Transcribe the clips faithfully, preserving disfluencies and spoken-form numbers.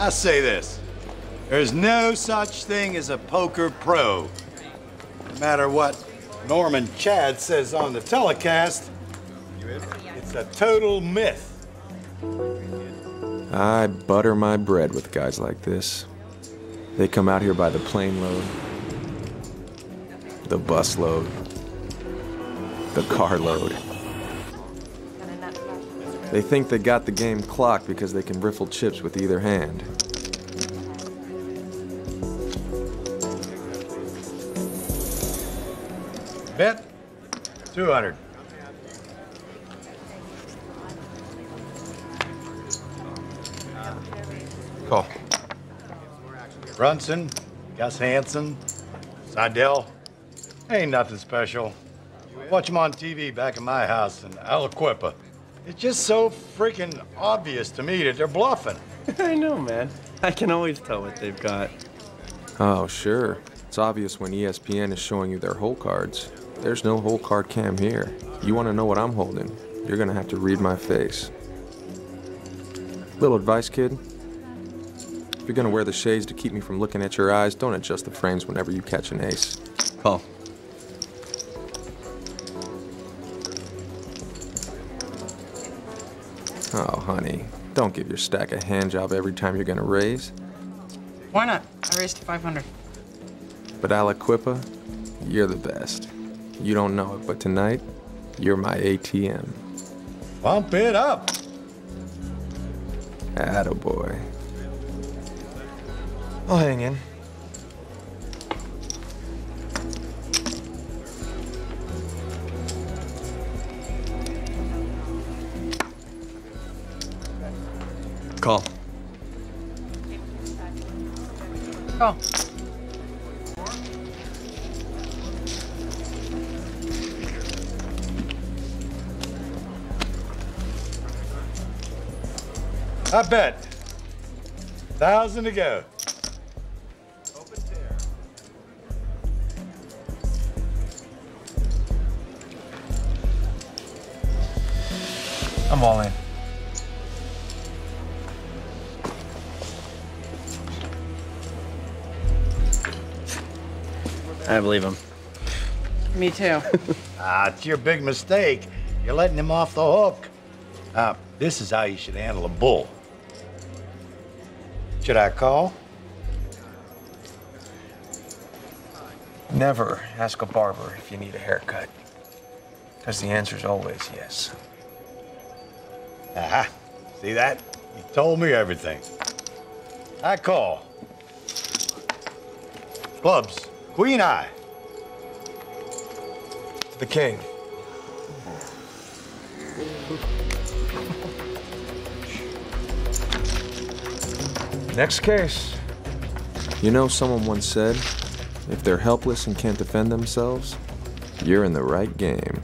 I say this. There's no such thing as a poker pro. No matter what Norman Chad says on the telecast, it's a total myth. I butter my bread with guys like this. They come out here by the plane load, the bus load, the car load. They think they got the game clocked because they can riffle chips with either hand. Bet, two hundred. Call. Brunson, Gus Hansen, Seidel. Ain't nothing special. Watch them on T V back in my house in Aliquippa. It's just so freaking obvious to me that they're bluffing. I know, man. I can always tell what they've got. Oh, sure. It's obvious when E S P N is showing you their hole cards. There's no hole card cam here. You want to know what I'm holding? You're going to have to read my face. Little advice, kid. If you're going to wear the shades to keep me from looking at your eyes, don't adjust the frames whenever you catch an ace. Call. Oh, honey, don't give your stack a handjob every time you're gonna raise. Why not? I raised to five hundred. But Aliquippa, you're the best. You don't know it, but tonight, you're my A T M. Bump it up! Attaboy. I'll hang in. Call. Call. I bet. Thousand to go. Open there. I'm all in. I believe him. Me too. Ah, it's your big mistake. You're letting him off the hook. Uh, this is how you should handle a bull. Should I call? Never ask a barber if you need a haircut, because the answer's always yes. Aha. See that? You told me everything. I call. Clubs. Queen eye. The king. Next case. You know, someone once said, if they're helpless and can't defend themselves, you're in the right game.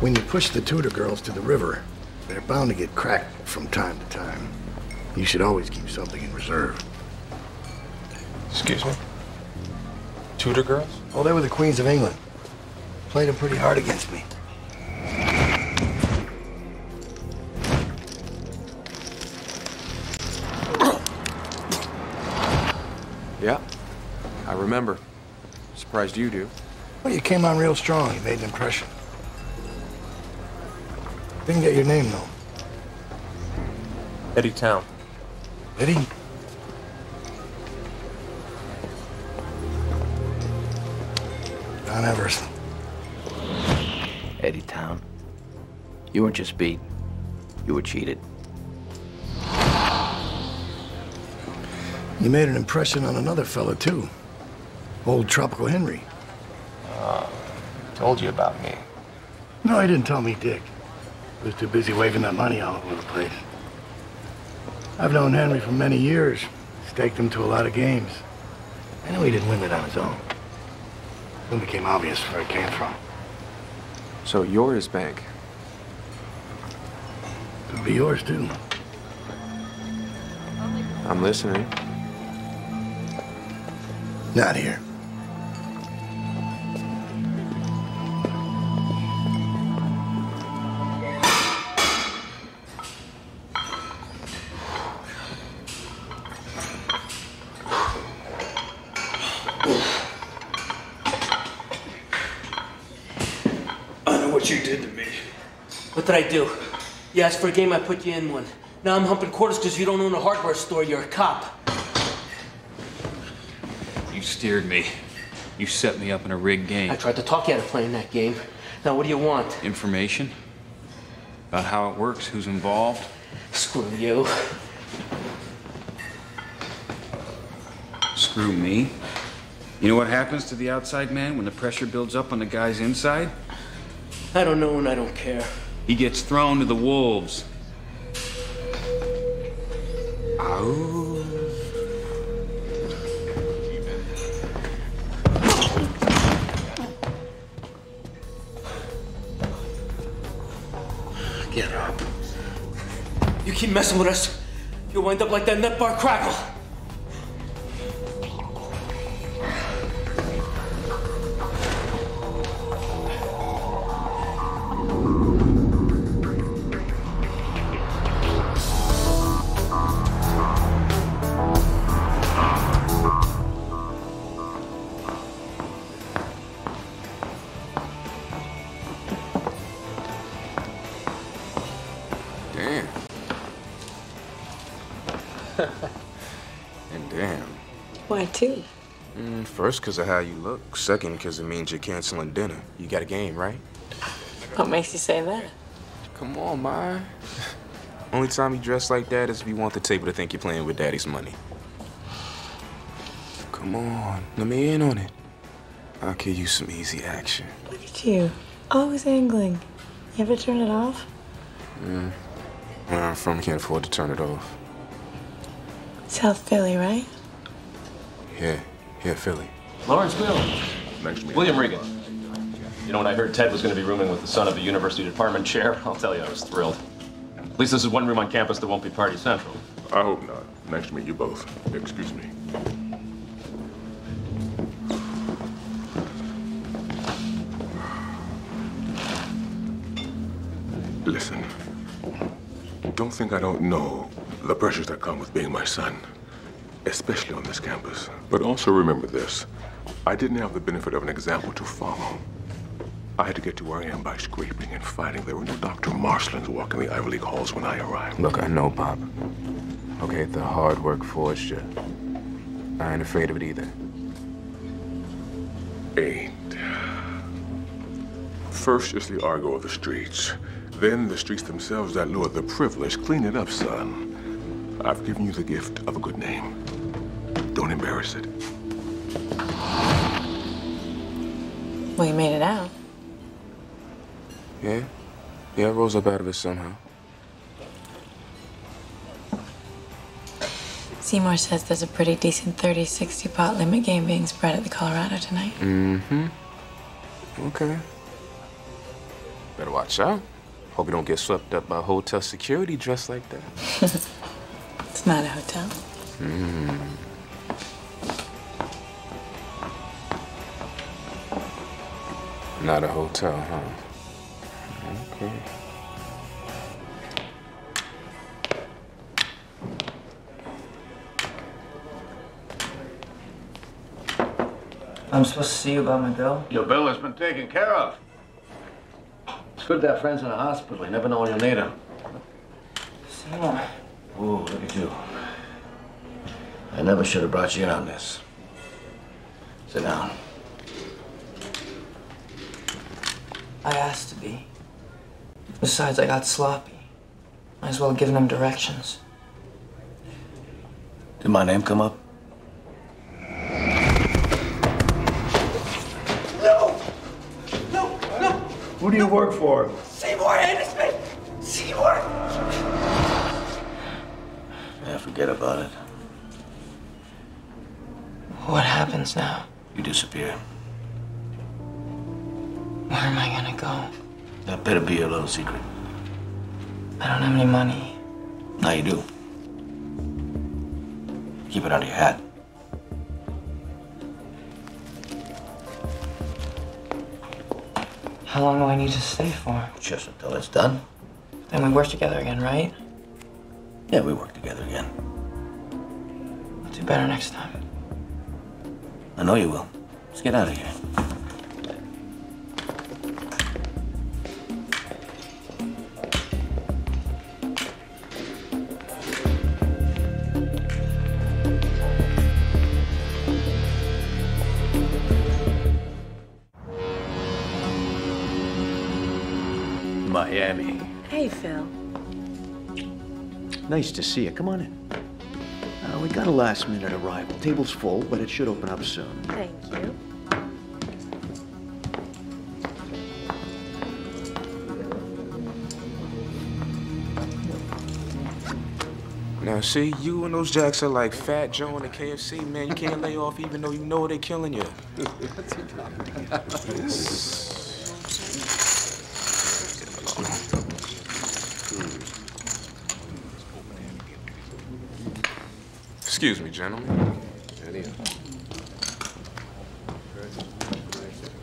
When you push the Tudor girls to the river, they're bound to get cracked from time to time. You should always keep something in reserve. Excuse me? Tudor girls? Oh, they were the queens of England. Played them pretty hard against me. Yeah, I remember. Surprised you do. Well, you came on real strong. You made an impression. Didn't get your name, though. Eddie Towne. Eddie? Don Everest. Eddie Towne, you weren't just beat, you were cheated. You made an impression on another fella, too. Old Tropical Henry. Uh, told you about me. No, he didn't tell me Dick. He was too busy waving that money all over the place. I've known Henry for many years. Staked him to a lot of games. I knew he didn't win it on his own. Then became obvious where it came from. So you're his bank. It'll be yours, too. I'm listening. Not here. What did I do? You asked for a game, I put you in one. Now I'm humping quarters because you don't own a hardware store, you're a cop. You steered me. You set me up in a rigged game. I tried to talk you out of playing that game. Now what do you want? Information? About how it works, who's involved? Screw you. Screw me? You know what happens to the outside man when the pressure builds up on the guy's inside? I don't know and I don't care. He gets thrown to the wolves. Ow. Get up. You keep messing with us, you'll wind up like that nut bar crackle. Too. Mm, first, because of how you look. Second, because it means you're canceling dinner. You got a game, right? What makes you say that? Come on, Ma. Only time you dress like that is if you want the table to think you're playing with Daddy's money. Come on, let me in on it. I'll give you some easy action. Look at you, always angling. You ever turn it off? Mm. Where I'm from, can't afford to turn it off. South Philly, right? Yeah, yeah, Philly. Lawrence Bill. William Regan. You know, when I heard Ted was going to be rooming with the son of a university department chair, I'll tell you, I was thrilled. At least this is one room on campus that won't be party central. I hope not. Nice to meet you both. Excuse me. Listen, don't think I don't know the pressures that come with being my son. Especially on this campus. But also remember this, I didn't have the benefit of an example to follow. I had to get to where I am by scraping and fighting. There were no Doctor Marshlands walking the Ivy League halls when I arrived. Look, I know, Pop. Okay, the hard work forced you. I ain't afraid of it either. Ain't. First is the argo of the streets. Then the streets themselves that lure the privileged. Clean it up, son. I've given you the gift of a good name. Don't embarrass it. Well, you made it out. Yeah. Yeah, I rose up out of it somehow. Seymour says there's a pretty decent thirty sixty pot limit game being spread at the Colorado tonight. Mm-hmm. Okay. Better watch out. Hope you don't get swept up by hotel security dressed like that. It's not a hotel. Mm. Not a hotel, huh? Okay. I'm supposed to see you about my bill? Your bill has been taken care of. It's good to have friends in the hospital. You never know when you'll need them. See ya. Ooh, look at you. I never should have brought you in on this. Sit down. I asked to be. Besides, I got sloppy. Might as well have given him directions. Did my name come up? No! No, no! Who do you no. work for? Seymour Anderson! Seymour! Yeah, forget about it. What happens now? You disappear. Where am I gonna go? That better be your little secret. I don't have any money. Now you do. Keep it under your hat. How long do I need to stay for? Just until it's done. Then we work together again, right? Yeah, we work together again. I'll do better next time. I know you will. Let's get out of here. Miami. Hey, Phil. Nice to see you. Come on in. Uh, we got a last-minute arrival. Table's full, but it should open up soon. Thank you. Now, see, you and those jacks are like Fat Joe and the K F C, man. You can't lay off even though you know they're killing you. What's he talking about? Excuse me, gentlemen.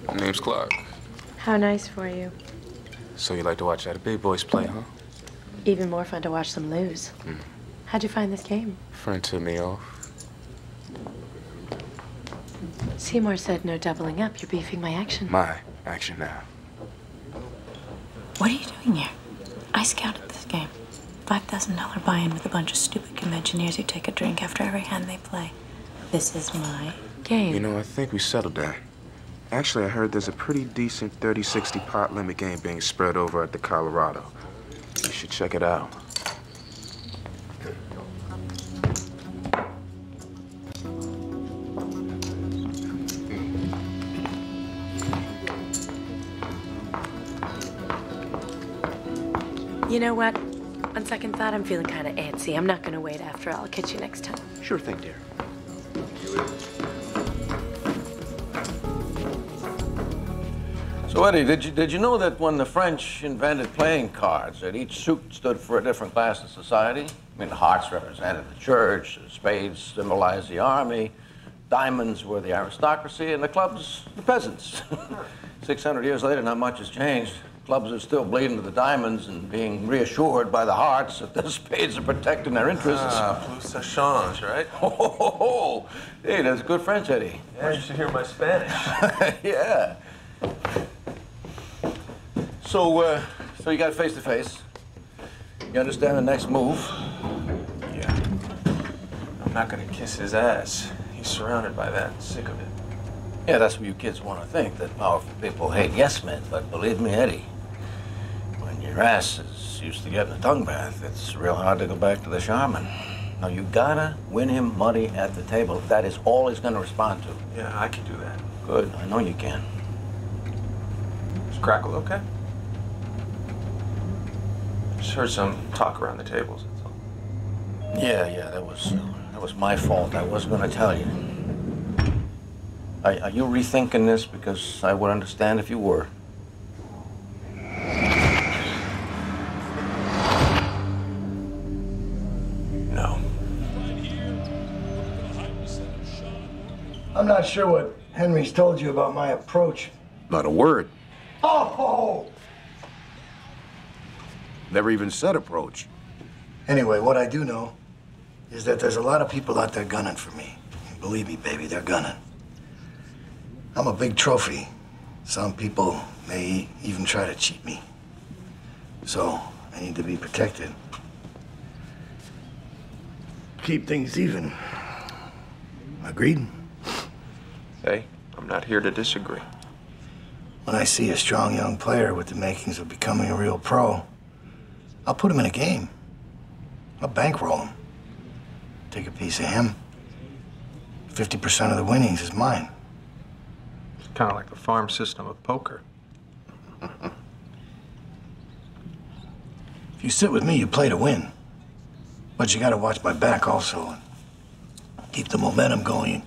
My name's Clark. How nice for you. So you like to watch how the big boys play, huh? Even more fun to watch them lose. Mm. How'd you find this game? A friend took me off. Seymour said no doubling up. You're beefing my action. My action now. What are you doing here? I scouted this game. five thousand dollar buy-in with a bunch of stupid conventioneers who take a drink after every hand they play. This is my game. You know, I think we settled that. Actually, I heard there's a pretty decent thirty sixty pot limit game being spread over at the Colorado. You should check it out. You know what? On second thought, I'm feeling kind of antsy. I'm not going to wait after all. I'll catch you next time. Sure thing, dear. So, Eddie, did you, did you know that when the French invented playing cards, that each suit stood for a different class in society? I mean, hearts represented the church, spades symbolized the army, diamonds were the aristocracy, and the clubs, the peasants. six hundred years later, not much has changed. Clubs are still bleeding to the diamonds and being reassured by the hearts that the spades are protecting their interests. Ah, plus ça change, right? Oh, ho, ho, ho. Hey, that's good French, Eddie. Yeah, you should hear my Spanish. Yeah. So, uh, so you got face-to-face. You understand the next move? Yeah. I'm not gonna kiss his ass. He's surrounded by that. Sick of it. Yeah, that's what you kids want to think, that powerful people hate yes-men, but believe me, Eddie, your ass is used to getting a tongue bath. It's real hard to go back to the shaman. Now, you gotta win him money at the table. That is all he's gonna respond to. Yeah, I can do that. Good. I know you can. Is Crackle okay? Just heard some talk around the tables, that's all. Yeah, yeah, that was, uh, that was my fault. I was gonna tell you. Are, are you rethinking this? Because I would understand if you were. I'm not sure what Henry's told you about my approach. Not a word. Oh! Never even said approach. Anyway, what I do know is that there's a lot of people out there gunning for me. And believe me, baby, they're gunning. I'm a big trophy. Some people may even try to cheat me. So I need to be protected. Keep things even. Agreed? Hey, I'm not here to disagree. When I see a strong young player with the makings of becoming a real pro, I'll put him in a game. I'll bankroll him. Take a piece of him. fifty percent of the winnings is mine. It's kind of like the farm system of poker. If you sit with me, you play to win. But you got to watch my back also. Keep the momentum going.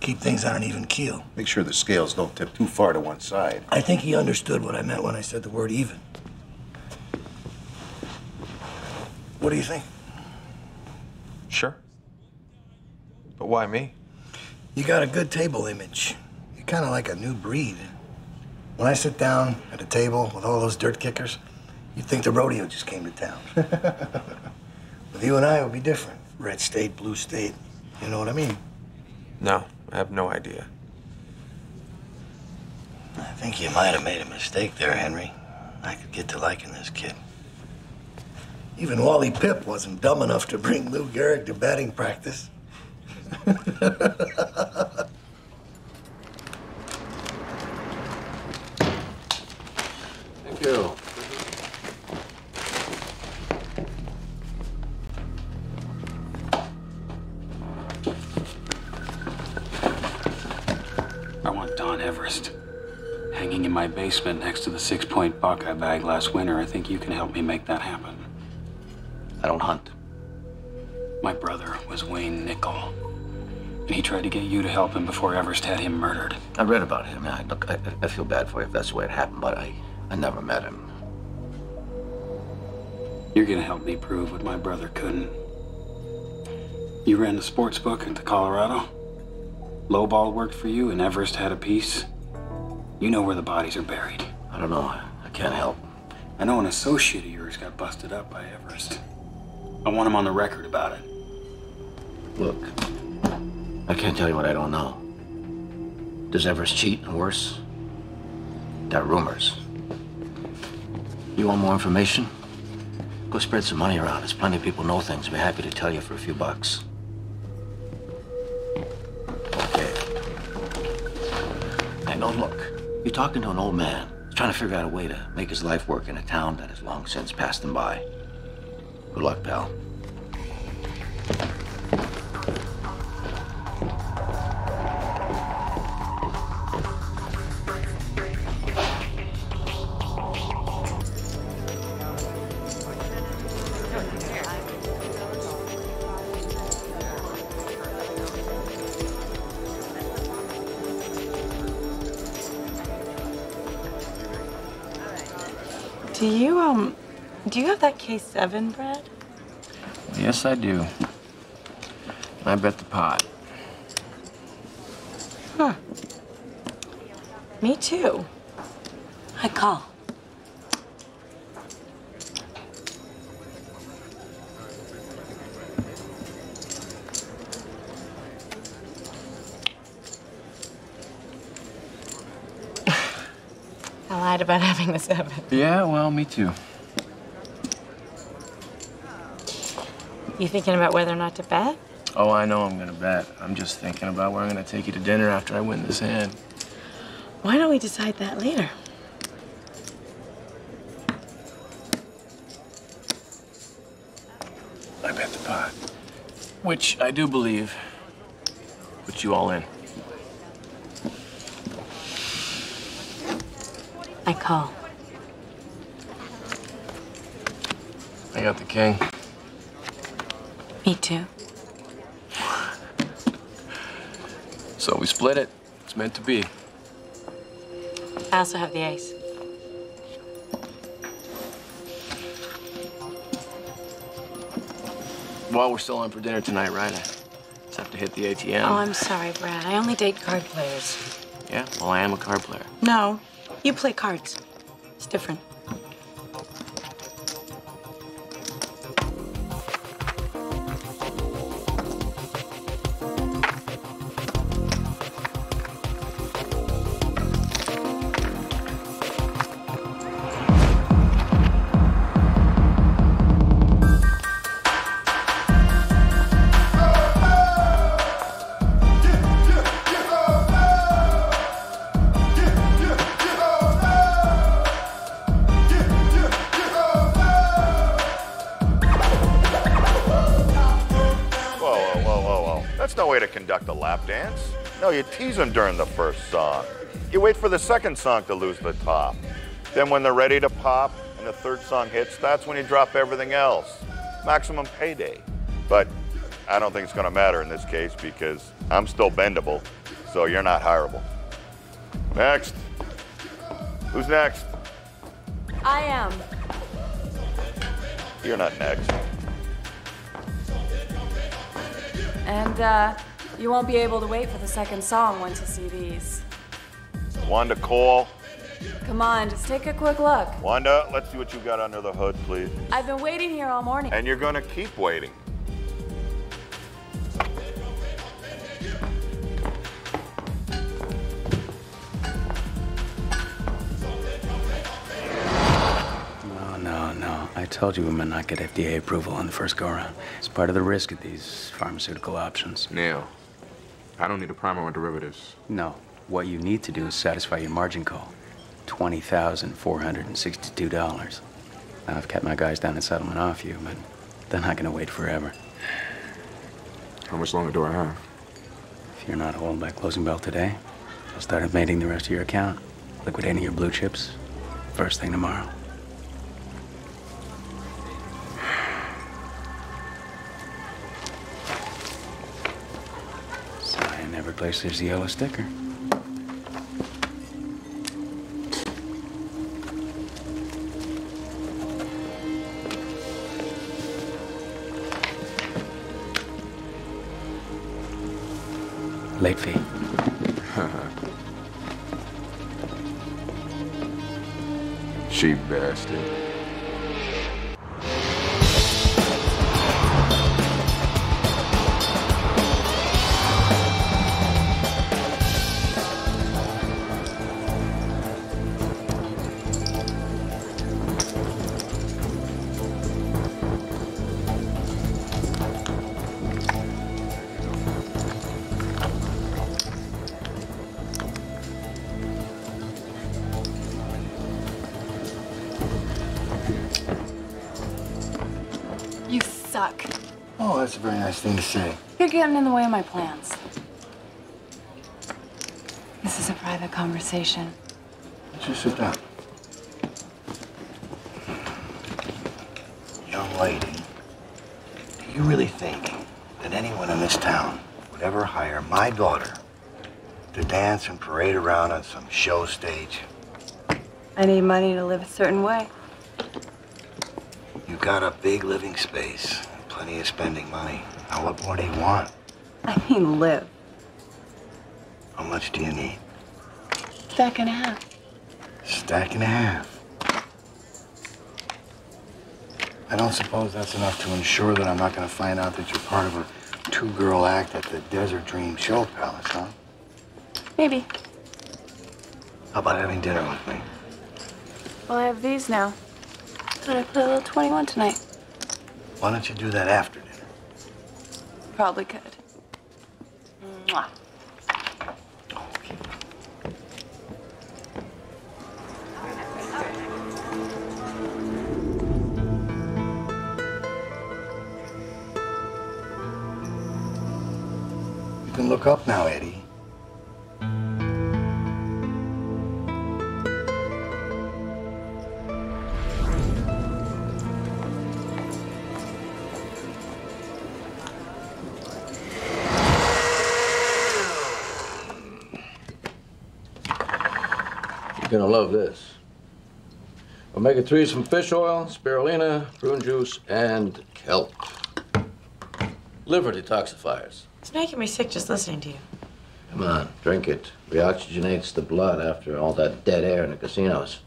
Keep things on an even keel. Make sure the scales don't tip too far to one side. I think he understood what I meant when I said the word even. What do you think? Sure. But why me? You got a good table image. You're kind of like a new breed. When I sit down at a table with all those dirt kickers, you'd think the rodeo just came to town. With you and I, it would be different. Red state, blue state. You know what I mean? No, I have no idea. I think you might have made a mistake there, Henry. I could get to liking this kid. Even Wally Pipp wasn't dumb enough to bring Lou Gehrig to batting practice. Thank you. I want Don Everest. Hanging in my basement next to the six-point buck I bagged last winter, I think you can help me make that happen. I don't hunt. My brother was Wayne Nickel. And he tried to get you to help him before Everest had him murdered. I read about him. I, look, I, I feel bad for you if that's the way it happened, but I, I never met him. You're gonna help me prove what my brother couldn't. You ran the sports book into Colorado. Lowball worked for you and Everest had a piece. You know where the bodies are buried. I don't know. I can't help. I know an associate of yours got busted up by Everest. I want him on the record about it. Look, I can't tell you what I don't know. Does Everest cheat and worse? There are rumors. You want more information? Go spread some money around. There's plenty of people know things. I'd be happy to tell you for a few bucks. Okay. Hey, no, look. You're talking to an old man. He's trying to figure out a way to make his life work in a town that has long since passed him by. Good luck, pal. Do you, um... Do you have that K seven, Brad? Yes, I do. I bet the pot. Huh. Me too. I call. I lied about having the seven. Yeah, well, me too. You thinking about whether or not to bet? Oh, I know I'm gonna bet. I'm just thinking about where I'm gonna take you to dinner after I win this hand. Why don't we decide that later? I bet the pot. Which I do believe puts you all in. I call. I got the king. Me too. So we split it. It's meant to be. I also have the ace. Well, we're still on for dinner tonight, right? I just have to hit the A T M. Oh, I'm sorry, Brad. I only date card players. Yeah? Well, I am a card player. No. You play cards. It's different. way to conduct a lap dance. No, you tease them during the first song. You wait for the second song to lose the top. Then when they're ready to pop and the third song hits, that's when you drop everything else. Maximum payday. But I don't think it's gonna matter in this case because I'm still bendable, so you're not hireable. Next. Who's next? I am. You're not next. And uh, you won't be able to wait for the second song once you see these. Wanda Cole. Come on, just take a quick look. Wanda, let's see what you got under the hood, please. I've been waiting here all morning. And you're gonna keep waiting. No, no, no. I told you we might not get F D A approval on the first go-around. It's part of the risk of these pharmaceutical options. Neil, I don't need a primer on derivatives. No. What you need to do is satisfy your margin call. twenty thousand four hundred sixty-two dollars. Now, I've kept my guys down in settlement off you, but they're not gonna wait forever. How much longer do I have? If you're not holding by closing bell today, I'll start abating the rest of your account, liquidating your blue chips, first thing tomorrow. Sorry, I never placed this yellow sticker. Late fee. Cheap bastard. Very nice thing to say. You're getting in the way of my plans. This is a private conversation. Just sit down. Young lady, do you really think that anyone in this town would ever hire my daughter to dance and parade around on some show stage? I need money to live a certain way. You've got a big living space. Plenty of spending money. Now, what more do you want? I mean, live. How much do you need? Stack and a half. Stack and a half. I don't suppose that's enough to ensure that I'm not going to find out that you're part of a two-girl act at the Desert Dream Show Palace, huh? Maybe. How about having dinner with me? Well, I have these now. But I put a little twenty-one tonight. Why don't you do that after dinner? Probably could. Mwah. Okay. You can look up now, Eddie. You're gonna love this. omega threes from fish oil, spirulina, prune juice, and kelp. Liver detoxifiers. It's making me sick just listening to you. Come on, drink it. Reoxygenates the blood after all that dead air in the casinos.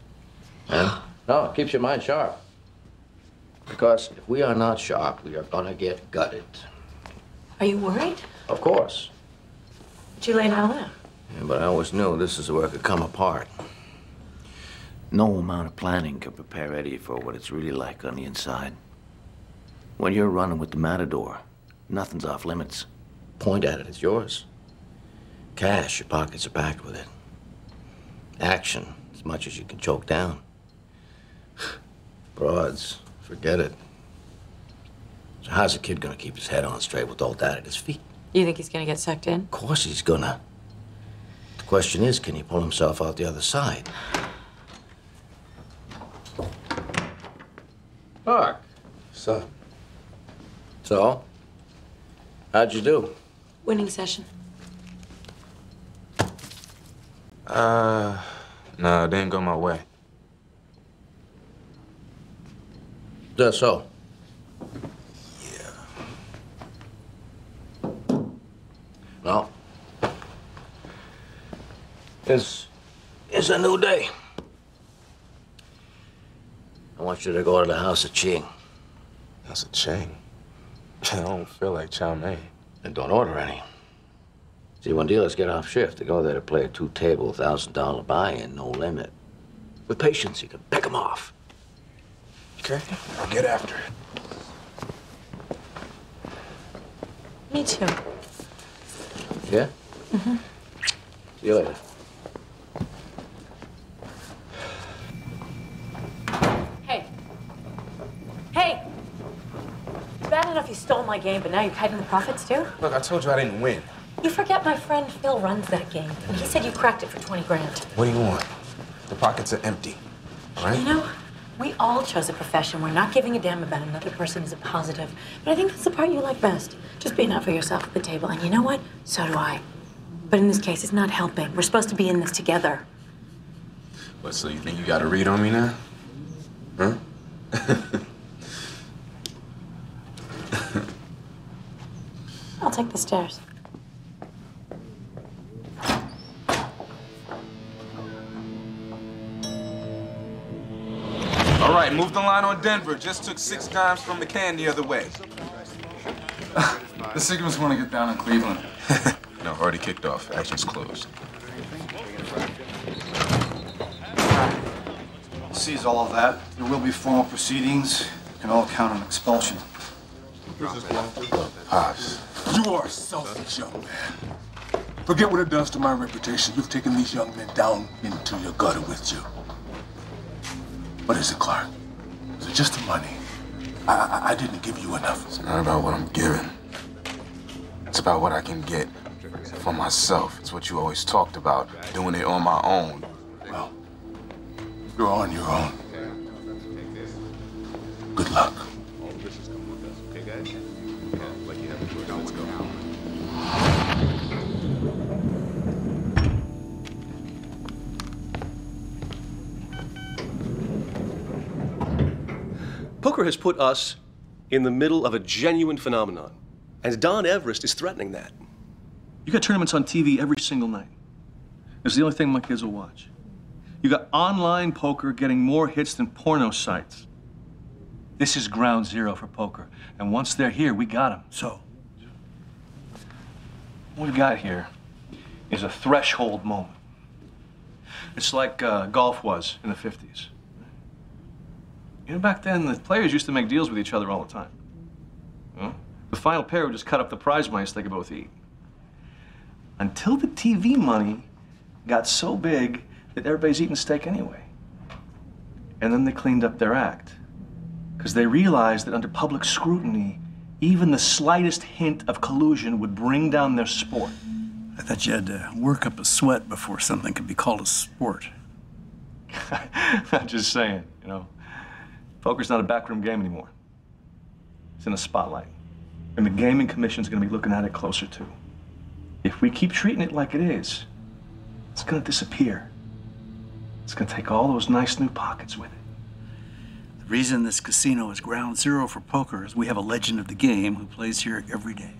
Huh? No, it keeps your mind sharp. Because if we are not sharp, we are gonna get gutted. Are you worried? Of course. But you laid it all out. Yeah, but I always knew this is where it could come apart. No amount of planning can prepare Eddie for what it's really like on the inside. When you're running with the Matador, nothing's off limits. Point at it, it's yours. Cash, your pockets are packed with it. Action, as much as you can choke down. Broads, forget it. So how's a kid gonna keep his head on straight with all that at his feet? You think he's gonna get sucked in? Of course he's gonna. The question is, can he pull himself out the other side? Mark. So? So? How'd you do? Winning session. Uh, no, it didn't go my way. That's all. Yeah. No. It's, it's a new day. I want you to go to the House of Ching. House of Ching? I don't feel like chow mein. And don't order any. See, when dealers get off shift, they go there to play a two-table, one thousand dollar buy-in, no limit. With patience, you can pick them off. Okay, I'll get after it. Me too. Yeah? Mm-hmm. See you later. Hey. Hey! It's bad enough you stole my game, but now you're cutting the profits, too? Look, I told you I didn't win. You forget my friend Phil runs that game, and he said you cracked it for twenty grand. What do you want? The pockets are empty, all right? You know, we all chose a profession. We're not giving a damn about another person's positive. But I think that's the part you like best. Just being out for yourself at the table. And you know what? So do I. But in this case, it's not helping. We're supposed to be in this together. What, so you think you got a read on me now? Huh? I'll take the stairs. All right, moved the line on Denver. Just took six dimes from McCann the other way. The Sigmas want to get down in Cleveland. No, already kicked off. Action's closed. He sees all of that. There will be formal proceedings. You can all count on expulsion. Pops, you are selfish, young man. Forget what it does to my reputation. You've taken these young men down into your gutter with you. What is it, Clark? Is it just the money? I, I I didn't give you enough. It's not about what I'm giving. It's about what I can get for myself. It's what you always talked about, doing it on my own. Well, you're on your own. Good luck. All of this is coming with us, okay, guys? Yeah, like you have a choice. Let's go. Poker has put us in the middle of a genuine phenomenon, and Don Everest is threatening that. You got tournaments on T V every single night. It's the only thing my kids will watch. You got online poker getting more hits than porno sites. This is ground zero for poker, and once they're here, we got them. So, what we got here is a threshold moment. It's like uh, golf was in the fifties. You know, back then, the players used to make deals with each other all the time. You know? The final pair would just cut up the prize money so they could both eat. Until the T V money got so big that everybody's eating steak anyway. And then they cleaned up their act. Because they realized that under public scrutiny, even the slightest hint of collusion would bring down their sport. I thought you had to work up a sweat before something could be called a sport. I'm just saying, you know. Poker's not a backroom game anymore. It's in a spotlight. And the Gaming Commission's gonna be looking at it closer too. If we keep treating it like it is, it's gonna disappear. It's gonna take all those nice new pockets with it. The reason this casino is ground zero for poker is we have a legend of the game who plays here every day.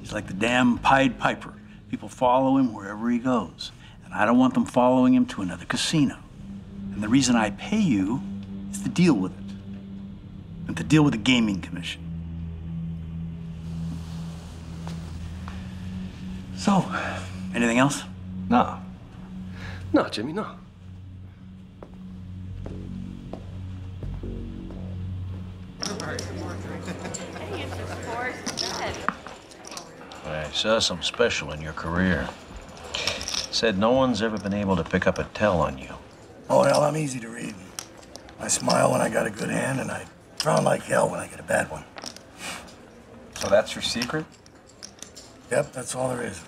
He's like the damn Pied Piper. People follow him wherever he goes. And I don't want them following him to another casino. And the reason I pay you is to deal with it, and to deal with the Gaming Commission. So, anything else? No. No, Jimmy, no. I saw something special in your career. Said no one's ever been able to pick up a tell on you. Oh, hell, I'm easy to read. I smile when I got a good hand, and I frown like hell when I get a bad one. So that's your secret? Yep, that's all there is.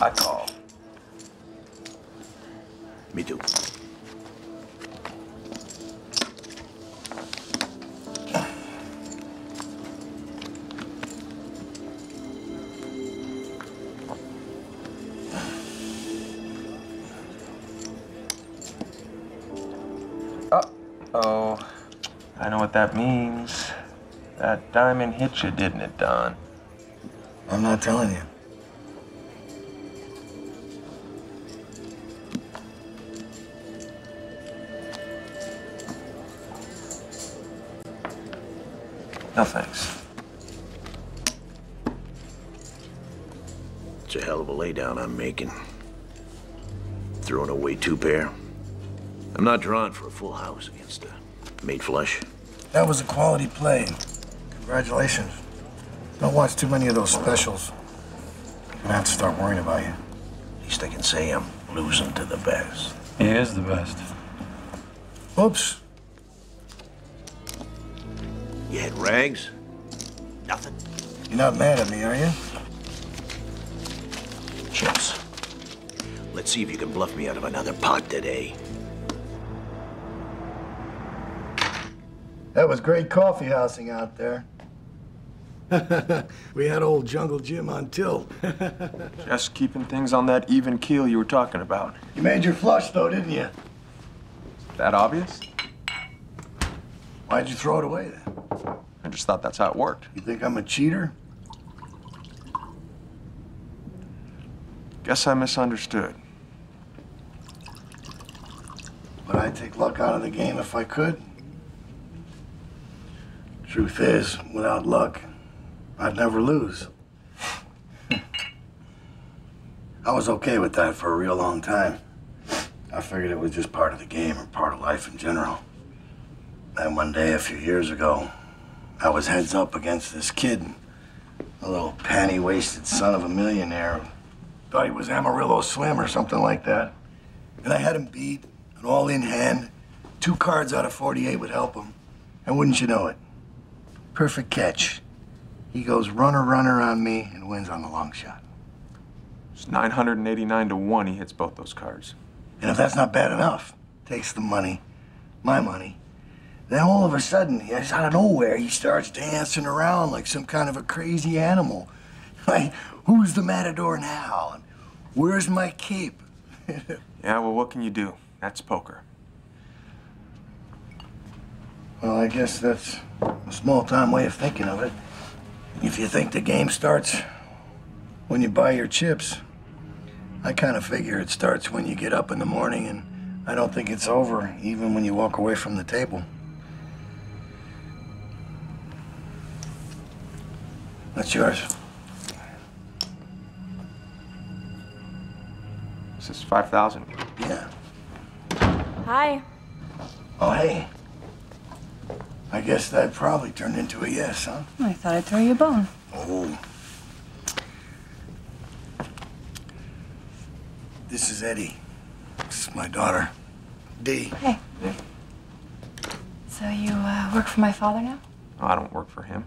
I call. Me too. That means that diamond hit you, didn't it, Don? I'm not telling you. No thanks. It's a hell of a laydown I'm making. Throwing away two pair. I'm not drawn for a full house against a made flush. That was a quality play. Congratulations. Don't watch too many of those specials. I'm gonna have to start worrying about you. At least I can say I'm losing to the best. He is the best. Oops. You had rags? Nothing. You're not mad at me, are you? Chips. Let's see if you can bluff me out of another pot today. That was great coffee housing out there. We had old Jungle Jim on tilt. Just keeping things on that even keel you were talking about. You made your flush, though, didn't you? That obvious? Why'd you throw it away, then? I just thought that's how it worked. You think I'm a cheater? Guess I misunderstood. Would I take luck out of the game if I could? Truth is, without luck, I'd never lose. I was okay with that for a real long time. I figured it was just part of the game or part of life in general. And one day a few years ago, I was heads up against this kid, a little panty-waisted son of a millionaire. Thought he was Amarillo Swim or something like that. And I had him beat, an all-in hand. Two cards out of forty-eight would help him. And wouldn't you know it? Perfect catch. He goes runner, runner on me and wins on the long shot. It's nine hundred eighty-nine to one he hits both those cards. And if that's not bad enough, takes the money, my money, then all of a sudden, yes, out of nowhere, he starts dancing around like some kind of a crazy animal. Like, who's the Matador now? And where's my cape? Yeah, well, what can you do? That's poker. Well, I guess that's a small-time way of thinking of it. If you think the game starts when you buy your chips, I kind of figure it starts when you get up in the morning, and I don't think it's over, even when you walk away from the table. That's yours. This is five thousand. Yeah. Hi. Oh, hey. I guess that probably turned into a yes, huh? I thought I'd throw you a bone. Oh. This is Eddie. This is my daughter, Dee. Hey. Yeah. So you uh, work for my father now? No, I don't work for him.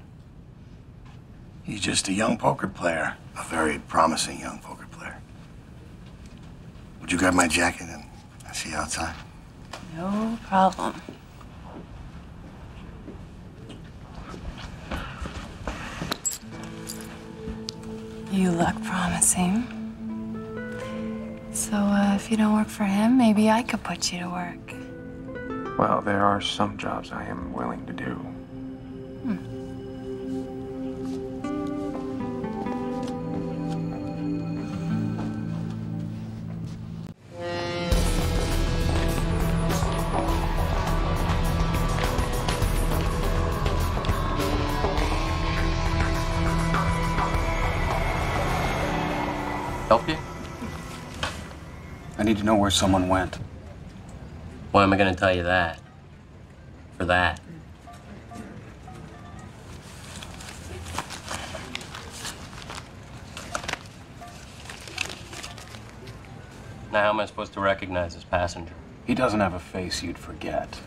He's just a young poker player. A very promising young poker player. Would you grab my jacket and I see you outside? No problem. You look promising. So, uh, if you don't work for him, maybe I could put you to work. Well, there are some jobs I am willing to do. To know where someone went. Why am I going to tell you that? For that. Now, how am I supposed to recognize this passenger? He doesn't have a face you'd forget.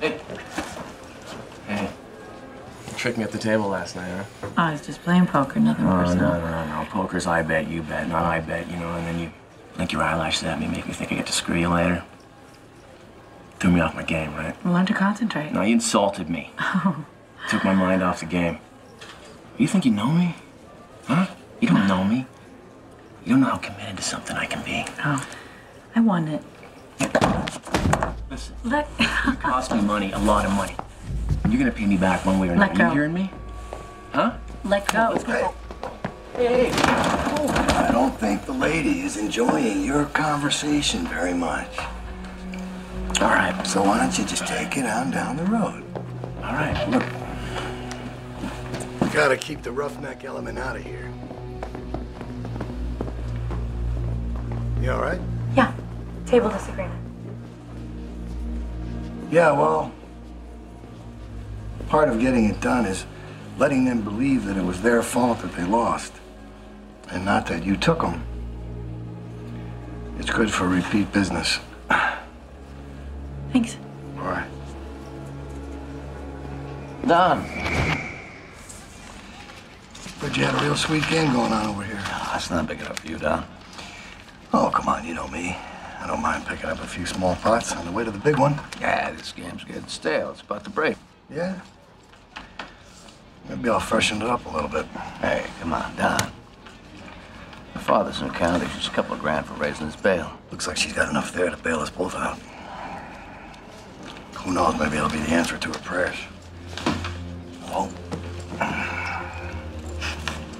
Hey. Hey. You tricked me at the table last night, huh? I was just playing poker, nothing oh, personal. No, no, no, no. Poker's I bet, you bet, not I bet, you know, and then you blink your eyelashes at me, make me think I get to screw you later. Threw me off my game, right? Learn to concentrate. No, you insulted me. Oh. Took my mind off the game. You think you know me? Huh? You don't know me. You don't know how committed to something I can be. Oh, I want it. Listen, Let you cost me money, a lot of money. And you're gonna pay me back one way or another. Let go. You hearing me? Huh? Let go. Let's go. Hey, hey. Oh, I don't think the lady is enjoying your conversation very much. All right. So why don't you just take it on down the road? All right, look. We gotta keep the roughneck element out of here. You all right? Yeah. Table disagreement. Yeah, well, part of getting it done is letting them believe that it was their fault that they lost, and not that you took them. It's good for repeat business. Thanks. All right. Don. Heard you had a real sweet game going on over here. No, that's not big enough for you, Don. Oh, come on, you know me. I don't mind picking up a few small pots on the way to the big one. Yeah, this game's getting stale. It's about to break. Yeah. Maybe I'll freshen it up a little bit. Hey, come on, Don. My father's in county. She's a couple of grand for raising his bail. Looks like she's got enough there to bail us both out. Who knows? Maybe it'll be the answer to her prayers. Hello?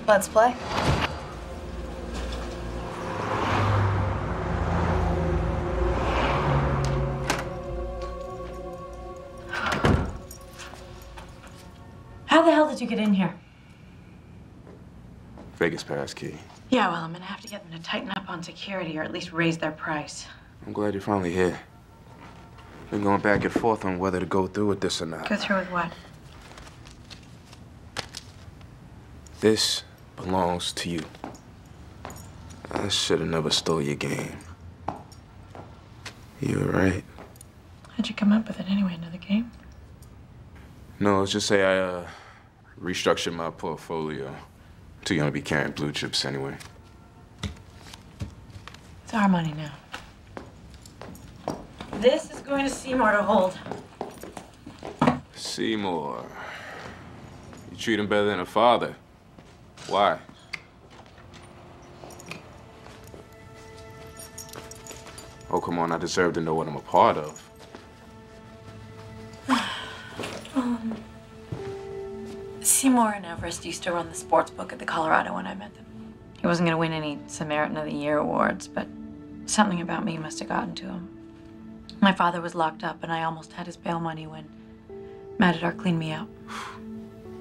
Let's play. How the hell did you get in here? Vegas pass key. Yeah, well, I'm gonna have to get them to tighten up on security or at least raise their price. I'm glad you're finally here. Been going back and forth on whether to go through with this or not. Go through with what? This belongs to you. I should have never stole your game. You were right. How'd you come up with it anyway? Another game? No, let's just say I, uh... restructured my portfolio. Too young to be carrying blue chips anyway. It's our money now. This is going to Seymour to hold. Seymour. You treat him better than a father. Why? Oh, come on, I deserve to know what I'm a part of. Um, Seymour and Everest used to run the sports book at the Colorado when I met them. He wasn't going to win any Samaritan of the Year awards, but something about me must have gotten to him. My father was locked up, and I almost had his bail money when Matador cleaned me out.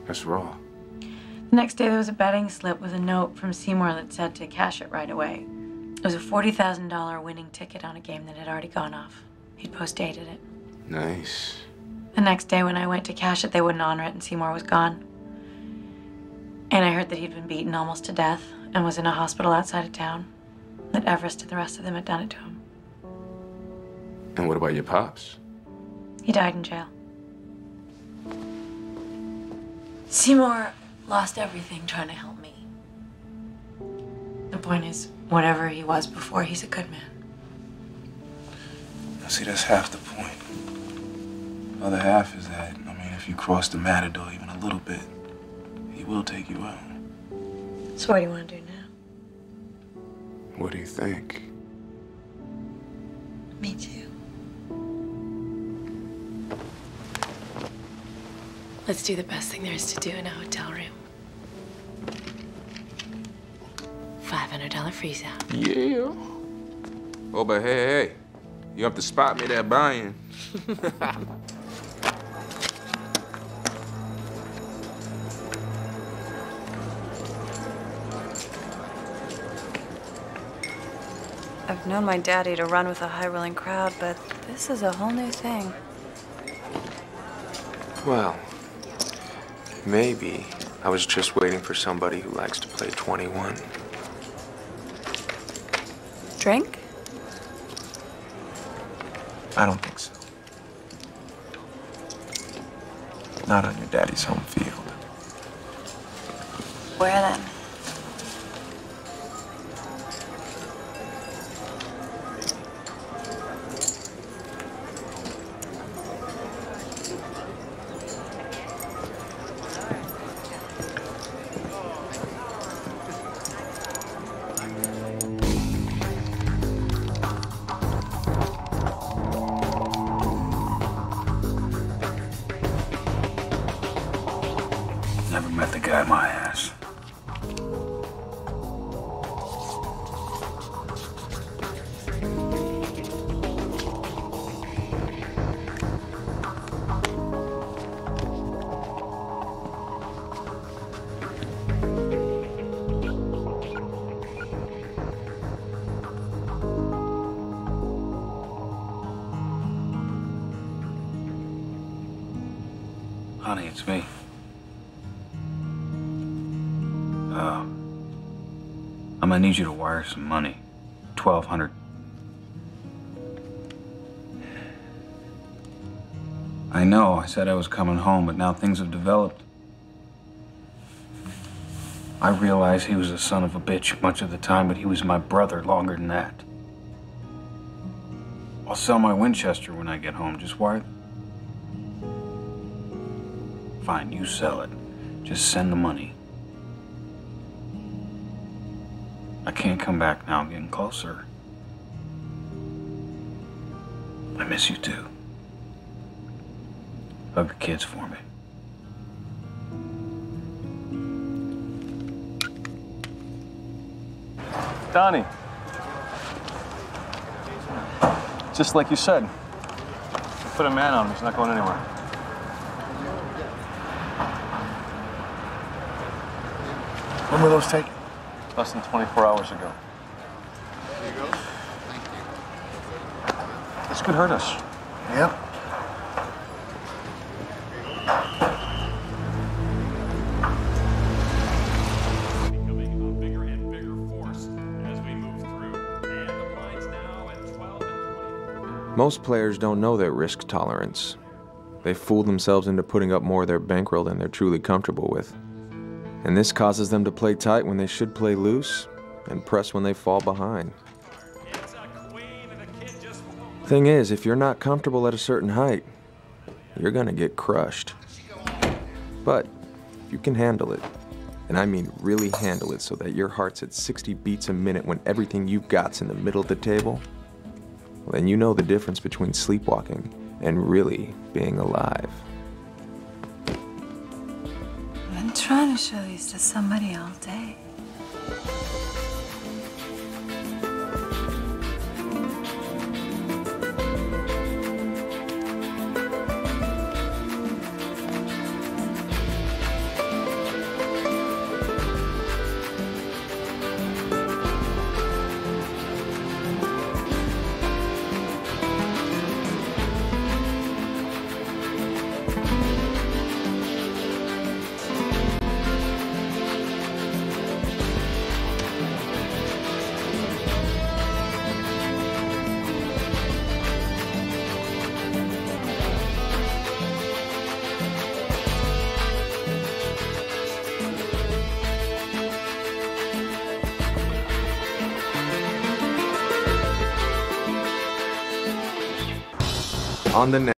That's raw. The next day, there was a betting slip with a note from Seymour that said to cash it right away. It was a forty thousand dollar winning ticket on a game that had already gone off. He'd post-dated it. Nice. The next day when I went to cash it, they wouldn't honor it and Seymour was gone. And I heard that he'd been beaten almost to death and was in a hospital outside of town. That Everest and the rest of them had done it to him. And what about your pops? He died in jail. Seymour lost everything trying to help me. The point is, whatever he was before, he's a good man. Now see, that's half the point. The other half is that, I mean, if you cross the Matador even a little bit, he will take you out. So what do you want to do now? What do you think? Me too. Let's do the best thing there is to do in a hotel room. five hundred dollar freeze out. Yeah. Oh, but hey, hey, you have to spot me there buying. I've known my daddy to run with a high-rolling crowd, but this is a whole new thing. Well, maybe I was just waiting for somebody who likes to play twenty-one. Drink? I don't think so. Not on your daddy's home field. Where then? Honey, it's me. Uh, I'm gonna need you to wire some money. Twelve hundred. I know, I said I was coming home, but now things have developed. I realized he was a son of a bitch much of the time, but he was my brother longer than that. I'll sell my Winchester when I get home. Just wire. Fine, you sell it. Just send the money. I can't come back now. I'm getting closer. I miss you too. Hug the kids for me. Donnie. Just like you said, you put a man on him. He's not going anywhere. When were those taken? Less than twenty-four hours ago. There you go. Thank you. This could hurt us. Yep. Most players don't know their risk tolerance. They fool themselves into putting up more of their bankroll than they're truly comfortable with. And this causes them to play tight when they should play loose and press when they fall behind. Thing is, if you're not comfortable at a certain height, you're gonna get crushed. But you can handle it. And I mean really handle it so that your heart's at sixty beats a minute when everything you've got's in the middle of the table. Well, then you know the difference between sleepwalking and really being alive. Trying to show these to somebody all day. On the net.